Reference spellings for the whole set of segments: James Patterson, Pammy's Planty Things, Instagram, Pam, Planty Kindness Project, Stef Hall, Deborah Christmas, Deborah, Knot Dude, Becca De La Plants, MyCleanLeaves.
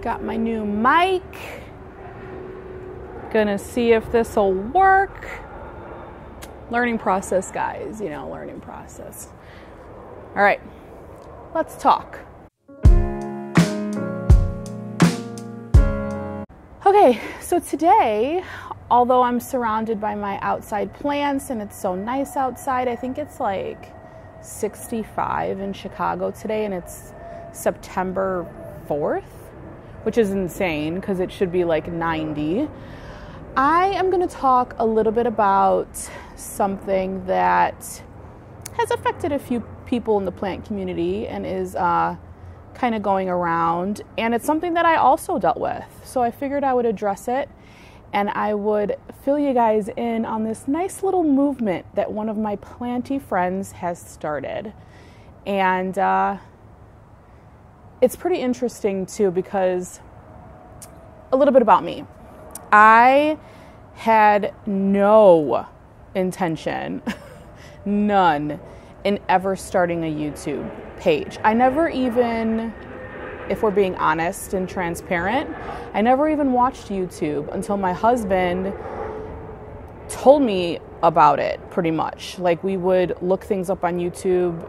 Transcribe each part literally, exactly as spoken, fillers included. Got my new mic. Gonna see if this will work. Learning process, guys. You know, learning process. All right, let's talk. Okay, so today, although I'm surrounded by my outside plants and it's so nice outside, I think it's like sixty-five in Chicago today, and it's September fourth, which is insane because it should be like ninety. I am going to talk a little bit about something that has affected a few people in the plant community and is uh, kind of going around, and it's something that I also dealt with. So I figured I would address it, and I would fill you guys in on this nice little movement that one of my planty friends has started. And uh, it's pretty interesting too, because a little bit about me. I had no intention, none, in ever starting a YouTube page. I never even... if we're being honest and transparent, I never even watched YouTube until my husband told me about it, pretty much. Like, we would look things up on YouTube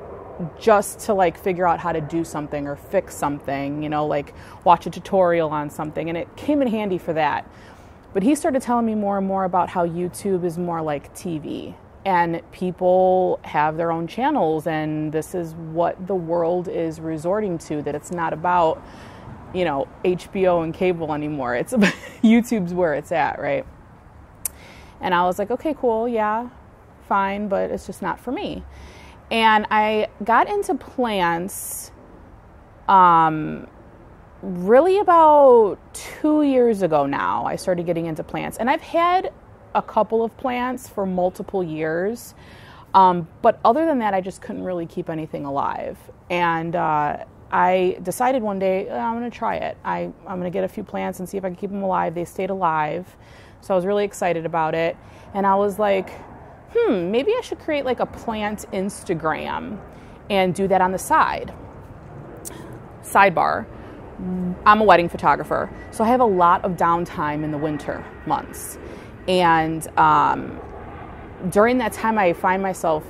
just to like figure out how to do something or fix something, you know, like watch a tutorial on something, and it came in handy for that. But he started telling me more and more about how YouTube is more like T V, and people have their own channels, and this is what the world is resorting to, that it's not about, you know, H B O and cable anymore. It's about, YouTube's where it's at, right? And I was like, okay, cool, yeah, fine, but it's just not for me. And I got into plants um, really about two years ago now. I started getting into plants, and I've had a couple of plants for multiple years. Um, but other than that, I just couldn't really keep anything alive. And uh, I decided one day, oh, I'm gonna try it. I, I'm gonna get a few plants and see if I can keep them alive. They stayed alive. So I was really excited about it. And I was like, hmm, maybe I should create like a plant Instagram and do that on the side. Sidebar, I'm a wedding photographer. So I have a lot of downtime in the winter months. And um, during that time, I find myself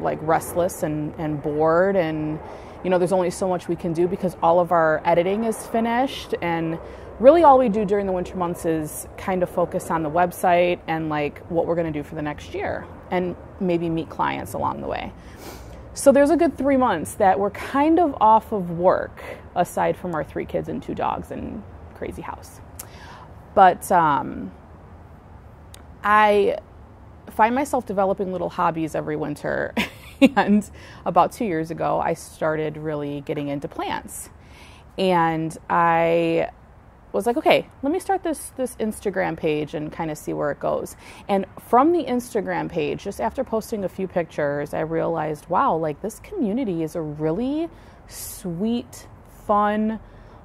like restless and, and bored, and, you know, there's only so much we can do because all of our editing is finished, and really all we do during the winter months is kind of focus on the website and like what we're going to do for the next year and maybe meet clients along the way. So there's a good three months that we're kind of off of work, aside from our three kids and two dogs and crazy house. But... Um, I find myself developing little hobbies every winter, and about two years ago, I started really getting into plants, and I was like, okay, let me start this, this Instagram page and kind of see where it goes. And from the Instagram page, just after posting a few pictures, I realized, wow, like this community is a really sweet, fun,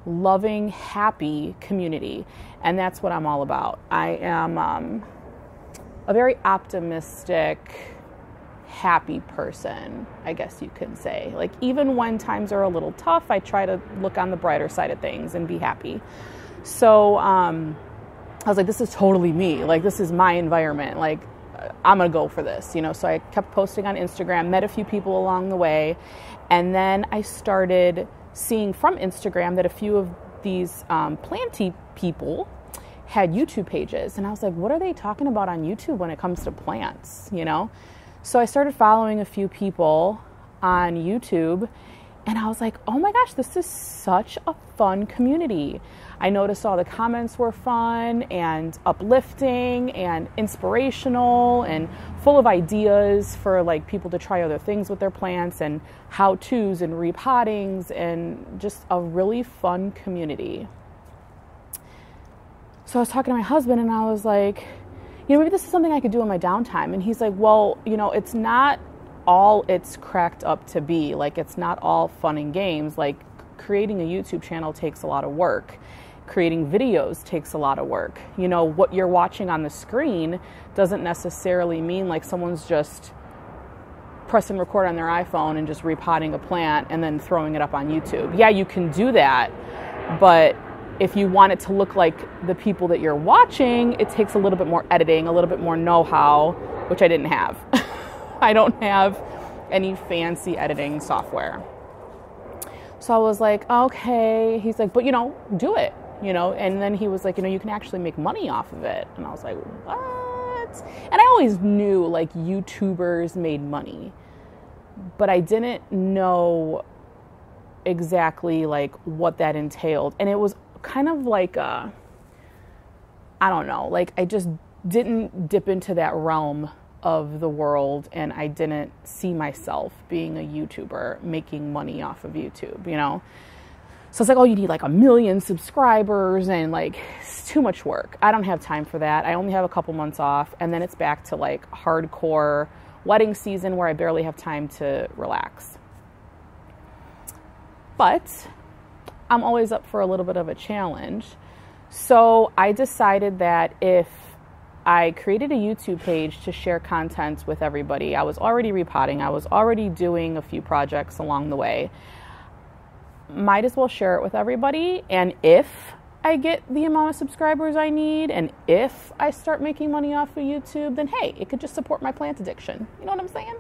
loving, happy community. And that's what I'm all about. I am... Um, a very optimistic, happy person, I guess you could say. Like, even when times are a little tough, I try to look on the brighter side of things and be happy. So um, I was like, this is totally me. Like, this is my environment. Like, I'm gonna go for this, you know? So I kept posting on Instagram, met a few people along the way. And then I started seeing from Instagram that a few of these um, planty people had YouTube pages, and I was like, what are they talking about on YouTube when it comes to plants, you know? So I started following a few people on YouTube, and I was like, oh my gosh, this is such a fun community. I noticed all the comments were fun and uplifting and inspirational and full of ideas for like people to try other things with their plants and how-tos and repottings, and just a really fun community. So I was talking to my husband, and I was like, you know, maybe this is something I could do in my downtime. And he's like, well, you know, it's not all it's cracked up to be. Like, it's not all fun and games. Like, creating a YouTube channel takes a lot of work. Creating videos takes a lot of work. You know, what you're watching on the screen doesn't necessarily mean like someone's just press and record on their iPhone and just repotting a plant and then throwing it up on YouTube. Yeah, you can do that, but if you want it to look like the people that you're watching, it takes a little bit more editing, a little bit more know-how, which I didn't have. I don't have any fancy editing software. So I was like, okay. He's like, but you know, do it, you know? And then he was like, you know, you can actually make money off of it. And I was like, what? And I always knew like YouTubers made money, but I didn't know exactly like what that entailed. And it was kind of like, a, I don't know, like I just didn't dip into that realm of the world, and I didn't see myself being a YouTuber making money off of YouTube, you know? So it's like, oh, you need like a million subscribers, and like it's too much work. I don't have time for that. I only have a couple months off, and then it's back to like hardcore wedding season where I barely have time to relax. But I'm always up for a little bit of a challenge. So I decided that if I created a YouTube page to share content with everybody, I was already repotting, I was already doing a few projects along the way, might as well share it with everybody. And if I get the amount of subscribers I need, and if I start making money off of YouTube, then hey, it could just support my plant addiction. You know what I'm saying?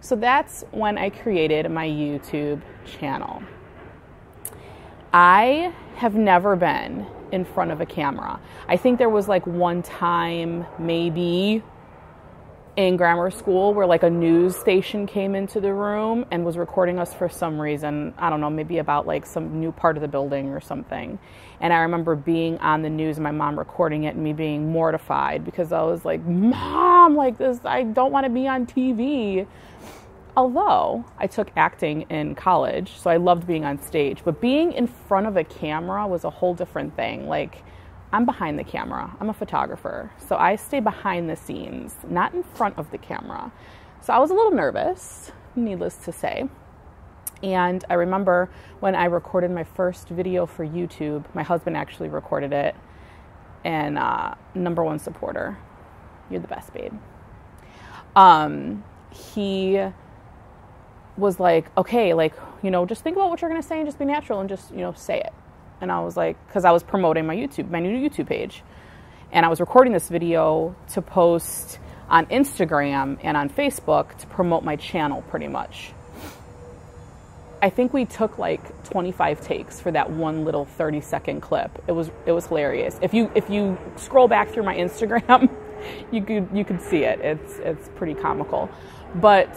So that's when I created my YouTube channel. I have never been in front of a camera. I think there was like one time maybe in grammar school where like a news station came into the room and was recording us for some reason. I don't know, maybe about like some new part of the building or something. And I remember being on the news and my mom recording it and me being mortified because I was like, Mom, like this, I don't want to be on T V. Although I took acting in college, so I loved being on stage, but being in front of a camera was a whole different thing. Like, I'm behind the camera. I'm a photographer, so I stay behind the scenes, not in front of the camera. So I was a little nervous, needless to say. And I remember when I recorded my first video for YouTube, my husband actually recorded it, and uh, number one supporter, you're the best, babe. Um, he... was like, okay, like, you know, just think about what you're going to say and just be natural and just, you know, say it. And I was like, because I was promoting my YouTube, my new YouTube page. And I was recording this video to post on Instagram and on Facebook to promote my channel pretty much. I think we took like twenty-five takes for that one little thirty second clip. It was, it was hilarious. If you, if you scroll back through my Instagram, you could, you could see it. It's, it's pretty comical. But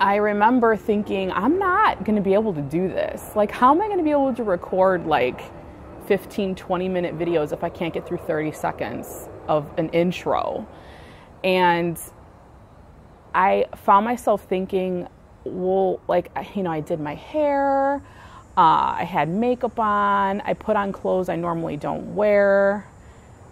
I remember thinking, I'm not going to be able to do this. Like, how am I going to be able to record like fifteen, twenty minute videos if I can't get through thirty seconds of an intro? And I found myself thinking, well, like, you know, I did my hair, uh, I had makeup on, I put on clothes I normally don't wear.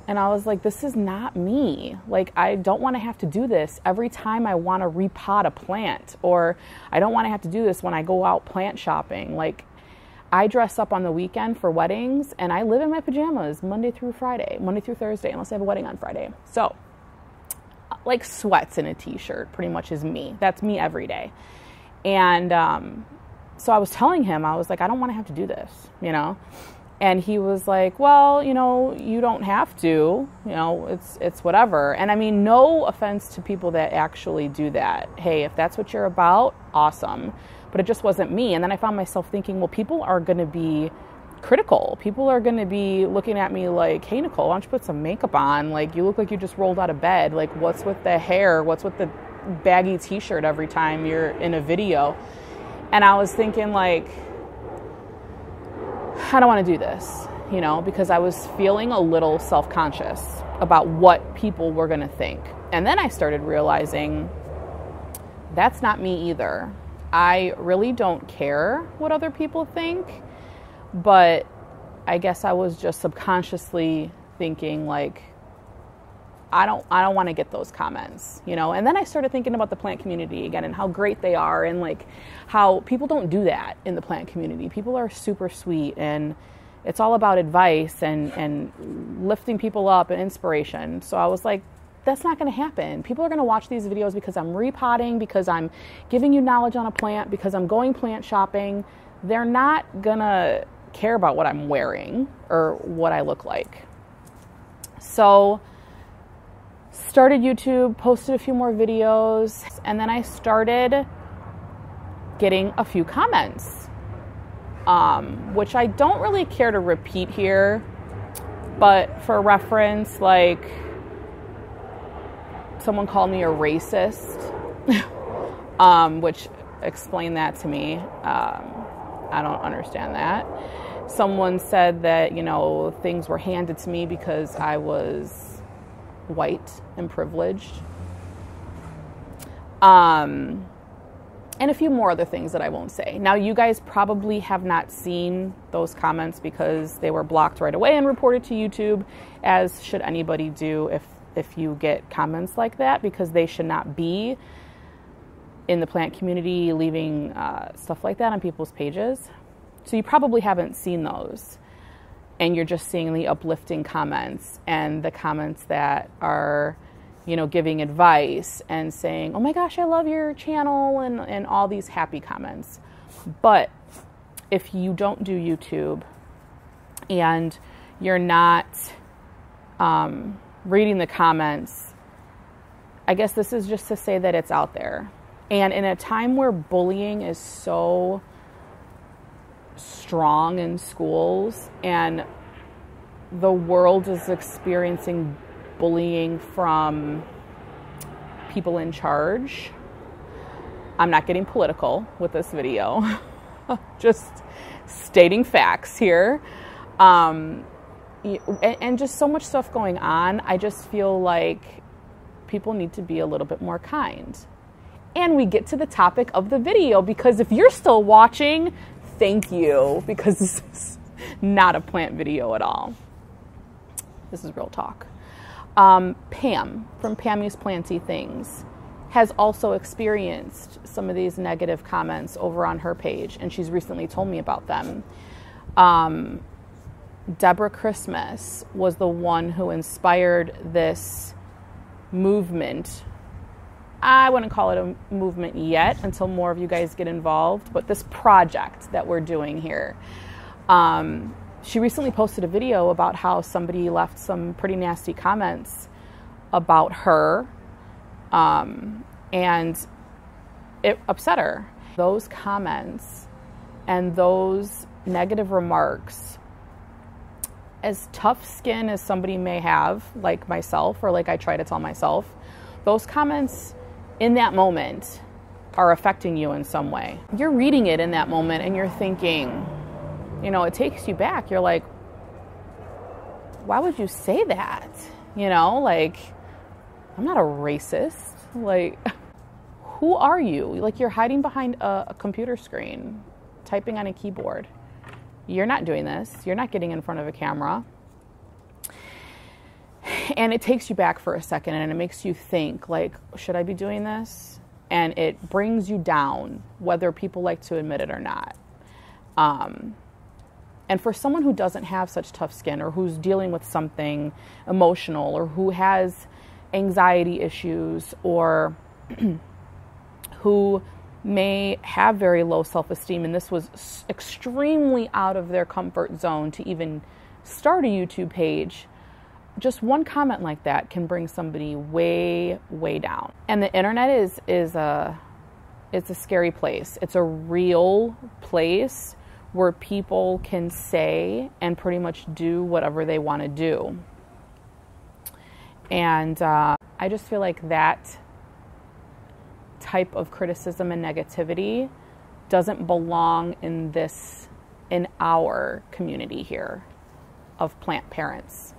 And I was like, this is not me. Like, I don't want to have to do this every time I want to repot a plant, or I don't want to have to do this when I go out plant shopping. Like, I dress up on the weekend for weddings, and I live in my pajamas Monday through Friday, Monday through Thursday, unless I have a wedding on Friday. So, like, sweats and a t-shirt pretty much is me. That's me every day. And um, so I was telling him, I was like, I don't want to have to do this, you know? And he was like, well, you know, you don't have to, you know, it's it's whatever. And I mean, no offense to people that actually do that. Hey, if that's what you're about, awesome. But it just wasn't me. And then I found myself thinking, well, people are going to be critical. People are going to be looking at me like, hey, Nicole, why don't you put some makeup on? Like, you look like you just rolled out of bed. Like, what's with the hair? What's with the baggy t-shirt every time you're in a video? And I was thinking like, I don't want to do this, you know, because I was feeling a little self-conscious about what people were going to think. And then I started realizing that's not me either. I really don't care what other people think, but I guess I was just subconsciously thinking like, I don't, I don't want to get those comments, you know? And then I started thinking about the plant community again and how great they are, and like how people don't do that in the plant community. People are super sweet, and it's all about advice and, and lifting people up and inspiration. So I was like, that's not going to happen. People are going to watch these videos because I'm repotting, because I'm giving you knowledge on a plant, because I'm going plant shopping. They're not going to care about what I'm wearing or what I look like. So started YouTube, posted a few more videos, and then I started getting a few comments, um, which I don't really care to repeat here, but for reference, like someone called me a racist, um, which explained that to me. Um, I don't understand that. Someone said that, you know, things were handed to me because I was white and privileged. Um, and a few more other things that I won't say. Now, you guys probably have not seen those comments because they were blocked right away and reported to YouTube, as should anybody do if, if you get comments like that, because they should not be in the plant community leaving uh, stuff like that on people's pages. So you probably haven't seen those, and you're just seeing the uplifting comments and the comments that are, you know, giving advice and saying, oh my gosh, I love your channel, and, and all these happy comments. But if you don't do YouTube and you're not um, reading the comments, I guess this is just to say that it's out there. And in a time where bullying is so strong in schools, and the world is experiencing bullying from people in charge, I'm not getting political with this video, just stating facts here, um, and, and just so much stuff going on, I just feel like people need to be a little bit more kind. And we get to the topic of the video, because if you're still watching, thank you, because this is not a plant video at all. This is real talk. Um, Pam from Pammy's Planty Things has also experienced some of these negative comments over on her page, and she's recently told me about them. Um, Deborah Christmas was the one who inspired this movement. I wouldn't call it a movement yet until more of you guys get involved, but this project that we're doing here. Um, she recently posted a video about how somebody left some pretty nasty comments about her, um, and it upset her. Those comments and those negative remarks, as tough skin as somebody may have, like myself, or like I try to tell myself, those comments in that moment are affecting you in some way. You're reading it in that moment and you're thinking, you know, it takes you back. You're like, why would you say that? You know, like, I'm not a racist. Like, who are you? Like, you're hiding behind a, a computer screen, typing on a keyboard. You're not doing this. You're not getting in front of a camera. And it takes you back for a second, and it makes you think, like, should I be doing this? And it brings you down, whether people like to admit it or not. Um, and for someone who doesn't have such tough skin, or who's dealing with something emotional, or who has anxiety issues, or who may have very low self-esteem, and this was extremely out of their comfort zone to even start a YouTube page, just one comment like that can bring somebody way, way down. And the internet is, is a, it's a scary place. It's a real place where people can say and pretty much do whatever they want to do. And uh, I just feel like that type of criticism and negativity doesn't belong in this, in our community here of plant parents.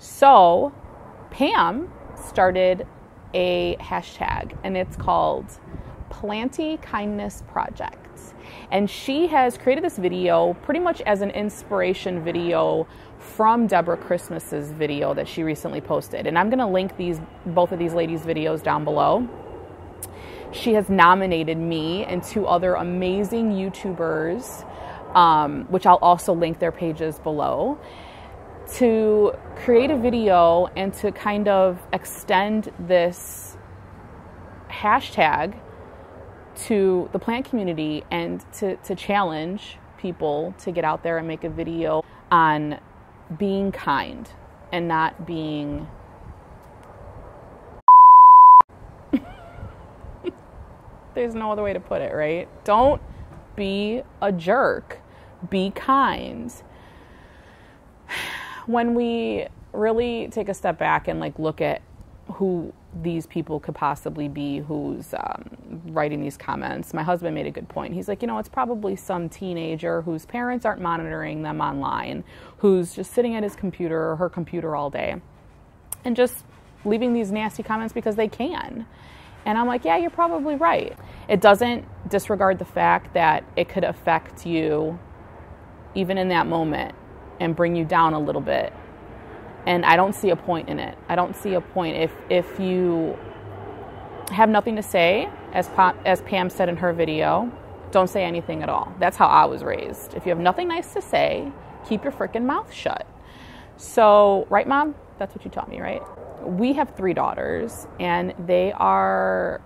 So Pam started a hashtag, and it's called Planty Kindness Project. And she has created this video pretty much as an inspiration video from Deborah Christmas's video that she recently posted. And I'm going to link these, both of these ladies' videos down below. She has nominated me and two other amazing YouTubers, um, which I'll also link their pages below, to create a video and to kind of extend this hashtag to the plant community and to, to challenge people to get out there and make a video on being kind and not being there's no other way to put it, right? Don't be a jerk. Be kind. When we really take a step back and like look at who these people could possibly be who's um, writing these comments, my husband made a good point. He's like, you know, it's probably some teenager whose parents aren't monitoring them online, who's just sitting at his computer or her computer all day and just leaving these nasty comments because they can. And I'm like, yeah, you're probably right. It doesn't disregard the fact that it could affect you even in that moment and bring you down a little bit. And I don't see a point in it. I don't see a point. If if you have nothing to say, as, pa as Pam said in her video, don't say anything at all. That's how I was raised. If you have nothing nice to say, keep your freaking mouth shut. So, right, Mom? That's what you taught me, right? We have three daughters, and they are,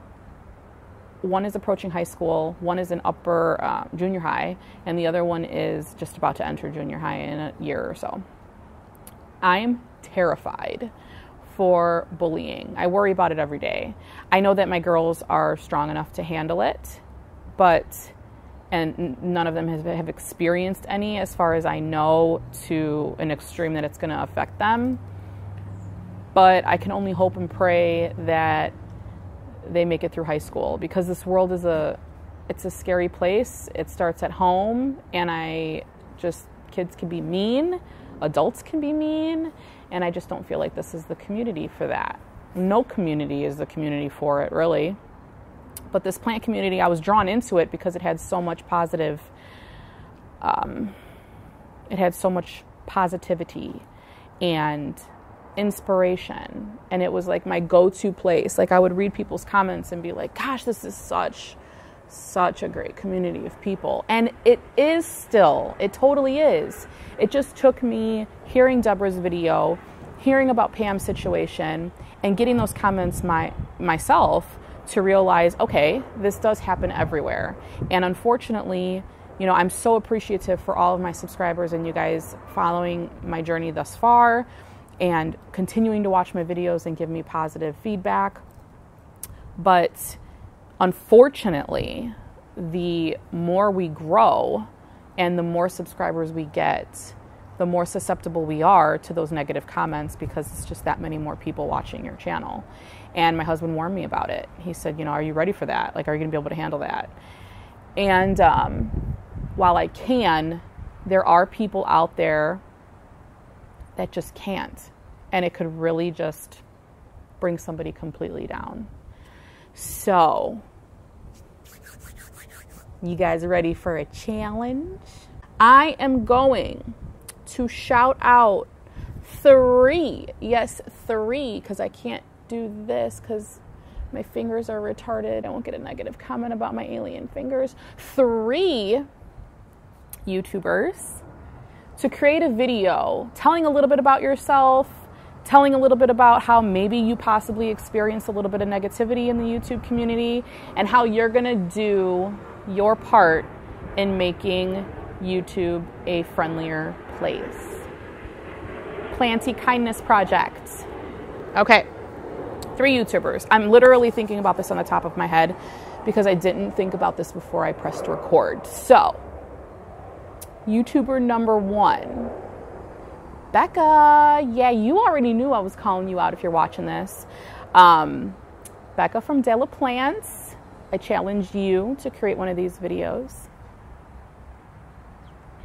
one is approaching high school, one is in upper uh, junior high, and the other one is just about to enter junior high in a year or so. I'm terrified for bullying. I worry about it every day. I know that my girls are strong enough to handle it, but, and none of them have, have experienced any, as far as I know, to an extreme that it's going to affect them. But I can only hope and pray that they make it through high school, because this world is a, it's a scary place. It starts at home, and I just, kids can be mean, adults can be mean, and I just don't feel like this is the community for that. No community is the community for it, really. But this plant community, I was drawn into it because it had so much positive, um, it had so much positivity and inspiration, and it was like my go-to place. Like, I would read people's comments and be like, gosh, this is such such a great community of people. And it is still, it totally is. It just took me hearing Deborah's video, hearing about Pam's situation, and getting those comments my myself to realize, okay, this does happen everywhere. And unfortunately, you know, I'm so appreciative for all of my subscribers and you guys following my journey thus far and continuing to watch my videos and give me positive feedback. But unfortunately, the more we grow and the more subscribers we get, the more susceptible we are to those negative comments, because it's just that many more people watching your channel. And my husband warned me about it. He said, you know, are you ready for that? Like, are you gonna be able to handle that? And um, while I can, there are people out there that just can't, and it could really just bring somebody completely down. So, you guys ready for a challenge? I am going to shout out three, yes, three, because I can't do this because my fingers are retarded. I won't get a negative comment about my alien fingers. Three YouTubers to create a video telling a little bit about yourself, telling a little bit about how maybe you possibly experienced a little bit of negativity in the YouTube community, and how you're gonna do your part in making YouTube a friendlier place. Planty Kindness Project. Okay, three YouTubers. I'm literally thinking about this on the top of my head because I didn't think about this before I pressed record. So, YouTuber number one, Becca. Yeah, you already knew I was calling you out if you're watching this. Um, Becca from De La Plants. I challenge you to create one of these videos.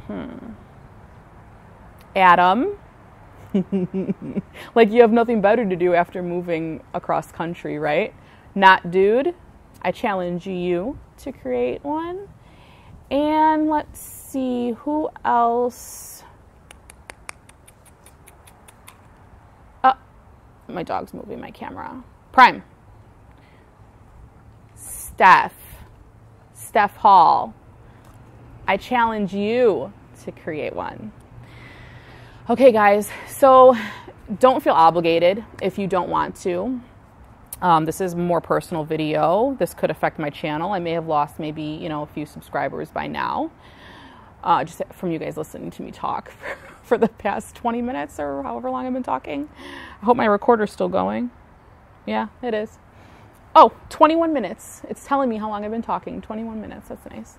Hmm. Adam. Like, you have nothing better to do after moving across country, right? Not Dude. I challenge you to create one. And let's see, who else? Oh, my dog's moving my camera. Prime. Stef. Stef Hall. I challenge you to create one. Okay guys, so don't feel obligated if you don't want to. Um, this is a more personal video. This could affect my channel. I may have lost maybe, you know, a few subscribers by now. Uh, just from you guys listening to me talk for, for the past twenty minutes or however long I've been talking. I hope my recorder's still going. Yeah, it is. Oh, twenty-one minutes. It's telling me how long I've been talking. twenty-one minutes. That's nice.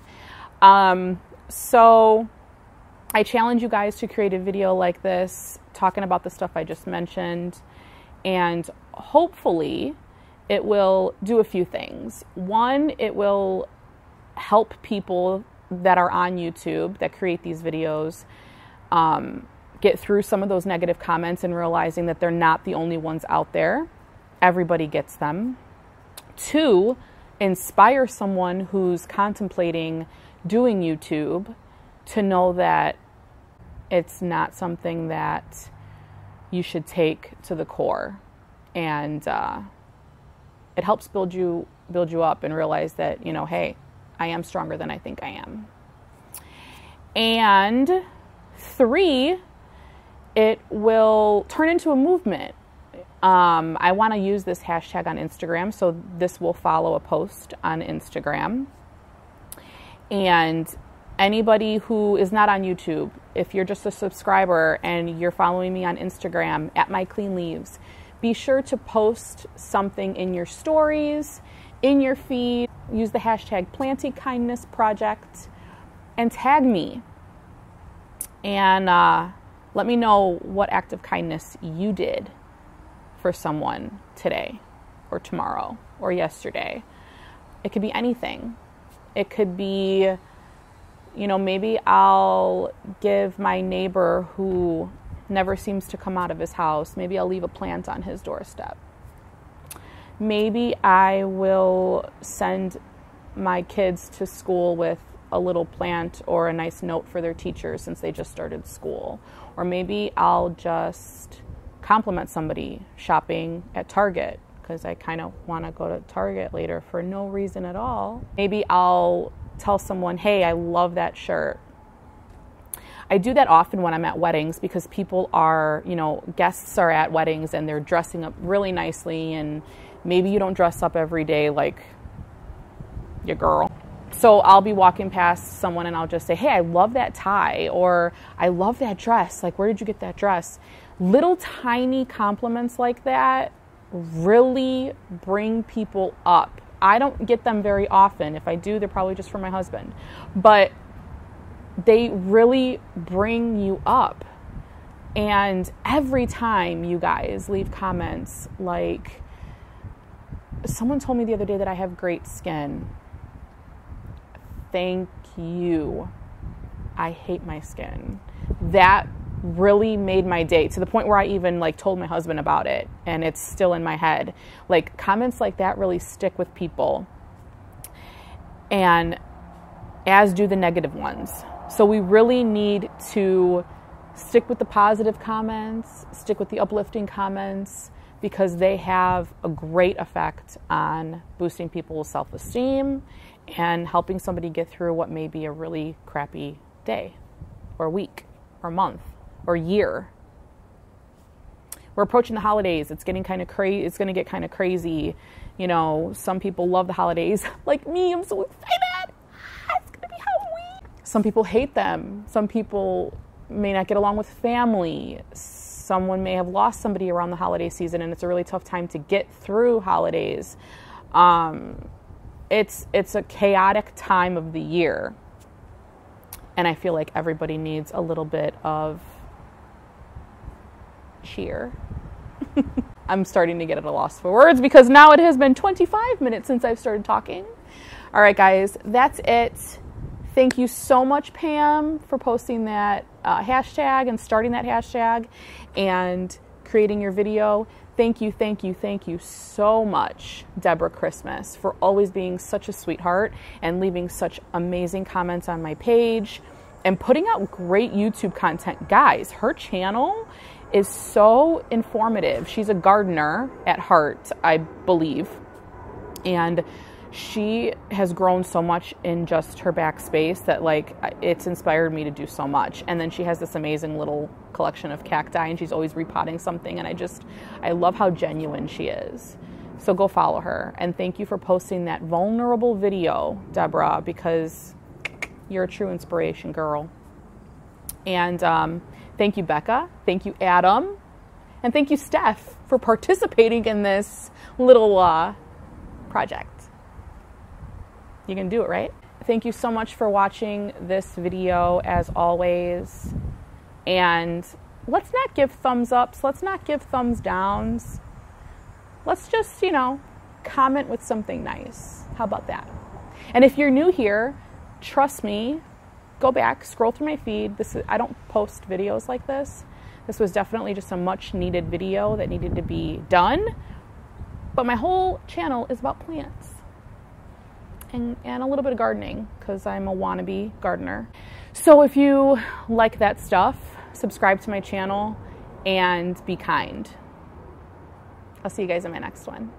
Um, so I challenge you guys to create a video like this, talking about the stuff I just mentioned. And hopefully it will do a few things. One, it will help people that are on YouTube that create these videos um, get through some of those negative comments and realizing that they're not the only ones out there. Everybody gets them. Two, inspire someone who's contemplating doing YouTube to know that it's not something that you should take to the core. And uh, it helps build you, build you up and realize that, you know, hey, I am stronger than I think I am. And three, it will turn into a movement. Um, I want to use this hashtag on Instagram, so this will follow a post on Instagram. And anybody who is not on YouTube, if you're just a subscriber and you're following me on Instagram at MyCleanLeaves, be sure to post something in your stories, in your feed. Use the hashtag Planty Kindness Project and tag me. And uh, let me know what act of kindness you did for someone today or tomorrow or yesterday. It could be anything. It could be, you know, maybe I'll give my neighbor who never seems to come out of his house, maybe I'll leave a plant on his doorstep. Maybe I will send my kids to school with a little plant or a nice note for their teacher since they just started school. Or maybe I'll just compliment somebody shopping at Target because I kind of want to go to Target later for no reason at all. Maybe I'll tell someone, hey, I love that shirt. I do that often when I'm at weddings because people are, you know, guests are at weddings and they're dressing up really nicely, and maybe you don't dress up every day like your girl. So I'll be walking past someone and I'll just say, hey, I love that tie, or I love that dress. Like, where did you get that dress? Little tiny compliments like that really bring people up. I don't get them very often. If I do, they're probably just from my husband. But they really bring you up. And every time you guys leave comments like, someone told me the other day that I have great skin. Thank you. I hate my skin. That really made my day, to the point where I even like told my husband about it, and it's still in my head. Like, comments like that really stick with people, and as do the negative ones. So we really need to stick with the positive comments, stick with the uplifting comments, because they have a great effect on boosting people's self-esteem and helping somebody get through what may be a really crappy day or week or month or year. We're approaching the holidays. It's getting kind of crazy. It's going to get kind of crazy. You know, some people love the holidays. Like me, I'm so excited. It's going to be Halloween. Some people hate them. Some people may not get along with family. Someone may have lost somebody around the holiday season, and it's a really tough time to get through holidays. Um, it's, it's a chaotic time of the year. And I feel like everybody needs a little bit of cheer. I'm starting to get at a loss for words because now it has been twenty-five minutes since I've started talking. All right, guys, that's it. Thank you so much, Pam, for posting that uh, hashtag and starting that hashtag and creating your video. Thank you, thank you, thank you so much, Deborah Christmas, for always being such a sweetheart and leaving such amazing comments on my page and putting out great YouTube content. Guys, her channel is so informative. She's a gardener at heart, I believe, and she has grown so much in just her back space that, like, it's inspired me to do so much. And then she has this amazing little collection of cacti, and she's always repotting something. And I just, I love how genuine she is. So go follow her. And thank you for posting that vulnerable video, Deborah, because you're a true inspiration, girl. And um, thank you, Becca. Thank you, Adam. And thank you, Steph, for participating in this little uh, project. You can do it, right? Thank you so much for watching this video, as always. And let's not give thumbs ups. Let's not give thumbs downs. Let's just, you know, comment with something nice. How about that? And if you're new here, trust me, go back, scroll through my feed. This is, I don't post videos like this. This was definitely just a much needed video that needed to be done. But my whole channel is about plants. And, and a little bit of gardening, because I'm a wannabe gardener. So if you like that stuff, subscribe to my channel and be kind. I'll see you guys in my next one.